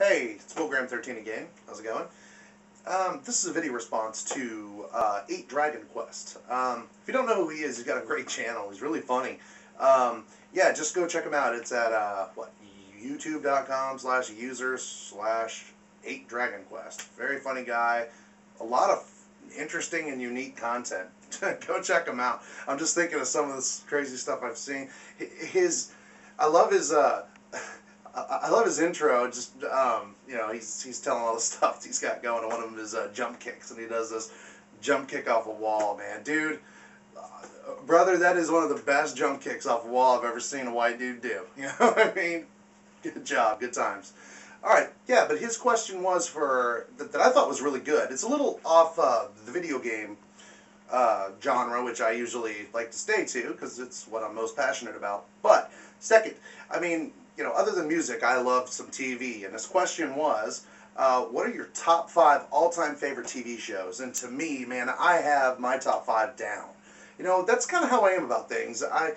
Hey, it's Program13 again. How's it going? This is a video response to 8 Dragon Quest. If you don't know who he is, he's got a great channel. He's really funny. Yeah, just go check him out. It's at youtube.com/user/8DragonQuest. Very funny guy. A lot of interesting and unique content. Go check him out. I'm just thinking of some of this crazy stuff I've seen. I love his intro. Just you know, he's telling all the stuff he's got going. One of them is jump kicks, and he does this jump kick off a wall. Man, dude, brother, that is one of the best jump kicks off a wall I've ever seen a white dude do. You know what I mean? Good job, good times. All right, yeah, but his question was for that I thought was really good. It's a little off the video game genre, which I usually like to stay to because it's what I'm most passionate about. But second, I mean, you know, other than music, I love some TV, and this question was, what are your top 5 all-time favorite TV shows? And to me, man, I have my top 5 down. You know, that's kind of how I am about things. I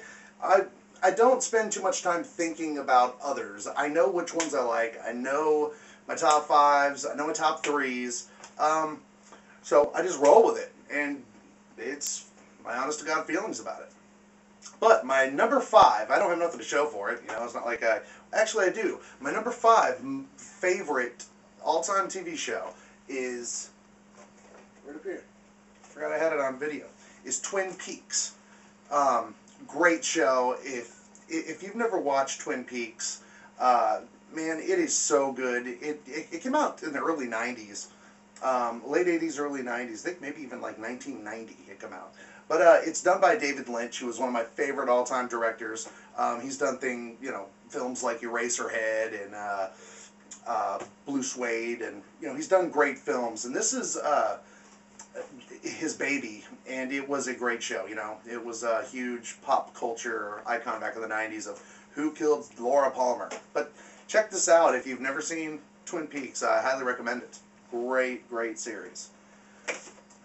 don't spend too much time thinking about others. I know which ones I like. I know my top 5s. I know my top 3s. So I just roll with it, and it's my honest-to-God feelings about it. But my number 5, I don't have nothing to show for it, you know, it's not like I, actually I do. My number 5 favorite all-time TV show is, where'd it appear? Forgot I had it on video, is Twin Peaks. Great show. If you've never watched Twin Peaks, man, it is so good. It came out in the early 90s. Late 80s, early 90s, I think maybe even like 1990 it came out. But it's done by David Lynch, who is one of my favorite all-time directors. He's done films like Eraserhead and Blue Suede, and you know, he's done great films. And this is his baby, and it was a great show. You know, it was a huge pop culture icon back in the 90s of who killed Laura Palmer. But check this out if you've never seen Twin Peaks. I highly recommend it. Great, great series.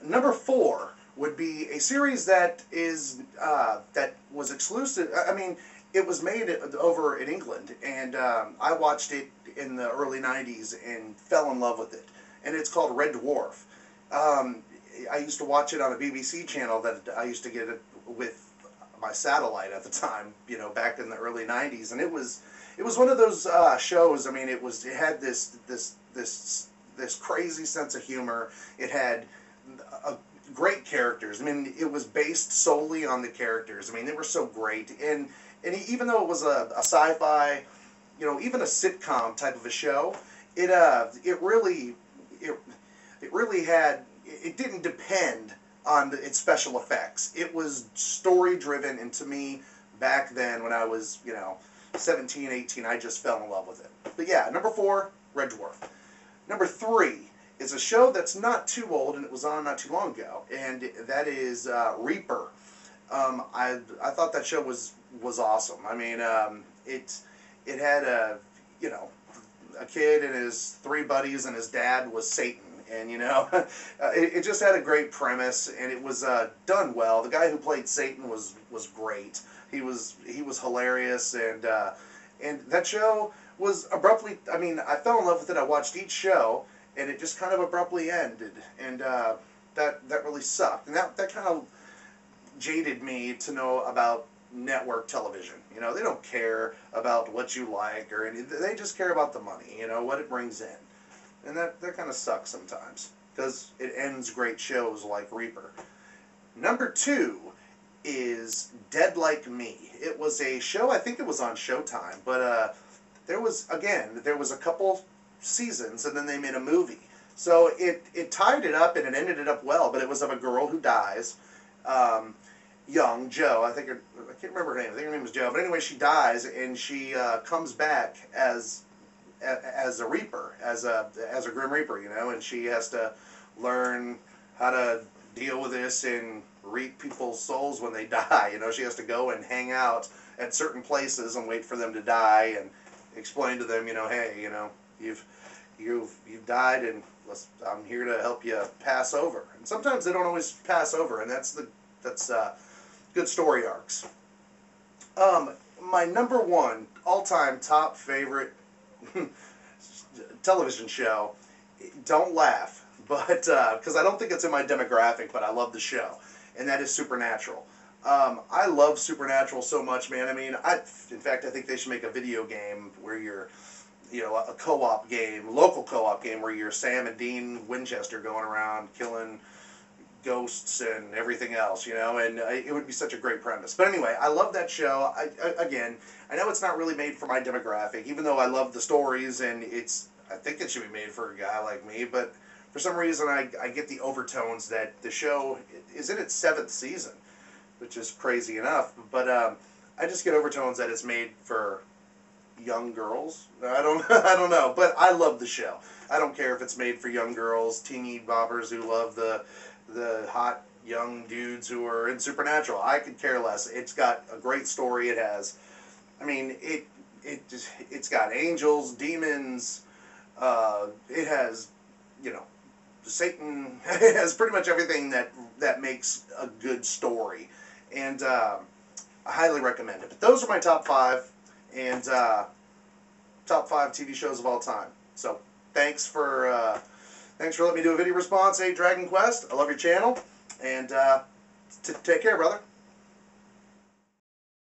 Number 4 would be a series that is that was exclusive. I mean, it was made over in England, and I watched it in the early 90s and fell in love with it. And it's called Red Dwarf. I used to watch it on a BBC channel that I used to get it with my satellite at the time. You know, back in the early 90s, and it was one of those shows. I mean, it had this crazy sense of humor. It had great characters. I mean, it was based solely on the characters. I mean, they were so great. And even though it was a sci-fi, you know, even a sitcom type of a show, it didn't depend on its special effects. It was story driven, and to me, back then when I was, you know, 17, 18, I just fell in love with it. But yeah, number 4, Red Dwarf. Number 3 is a show that's not too old, and it was on not too long ago, and that is Reaper. I thought that show was awesome. I mean, it had a kid and his 3 buddies, and his dad was Satan, and you know, it just had a great premise, and it was done well. The guy who played Satan was great. He was hilarious, and that show was abruptly, I mean, I fell in love with it. I watched each show, and it just kind of abruptly ended, and that really sucked. And that kind of jaded me to know about network television. You know, they don't care about what you like or anything. They just care about the money, you know, what it brings in. And that kind of sucks sometimes because it ends great shows like Reaper. Number 2 is Dead Like Me. It was a show, I think it was on Showtime, but there was a couple seasons, and then they made a movie. So it tied it up, and it ended it up well, but it was of a girl who dies, young, Jo. I can't remember her name. I think her name was Jo. But anyway, she dies, and she comes back as a Reaper, as a Grim Reaper, you know, and she has to learn how to deal with this and reap people's souls when they die. You know, she has to go and hang out at certain places and wait for them to die and explain to them, you know, hey, you know, you've died, and I'm here to help you pass over. And sometimes they don't always pass over, and that's good story arcs. My number 1 all-time top favorite television show, don't laugh, but because I don't think it's in my demographic, but I love the show, and that is Supernatural. I love Supernatural so much, man. I mean, in fact, I think they should make a video game where you're, you know, a co-op game, local co-op game, where you're Sam and Dean Winchester going around killing ghosts and everything else, you know, and it would be such a great premise. But anyway, I love that show. Again, I know it's not really made for my demographic, even though I love the stories, and it's, I think it should be made for a guy like me, but for some reason I get the overtones that the show is in its 7th season, which is crazy enough, but I just get overtones that it's made for young girls. I don't know, but I love the show. I don't care if it's made for young girls, teeny boppers who love the hot young dudes who are in Supernatural. I could care less. It's got a great story. It has, I mean, it's got angels, demons. It has, you know, Satan. It has pretty much everything that makes a good story, and I highly recommend it. But those are my top 5, and top 5 TV shows of all time. So thanks for. Thanks for letting me do a video response. Hey, Dragon Quest, I love your channel, and take care, brother.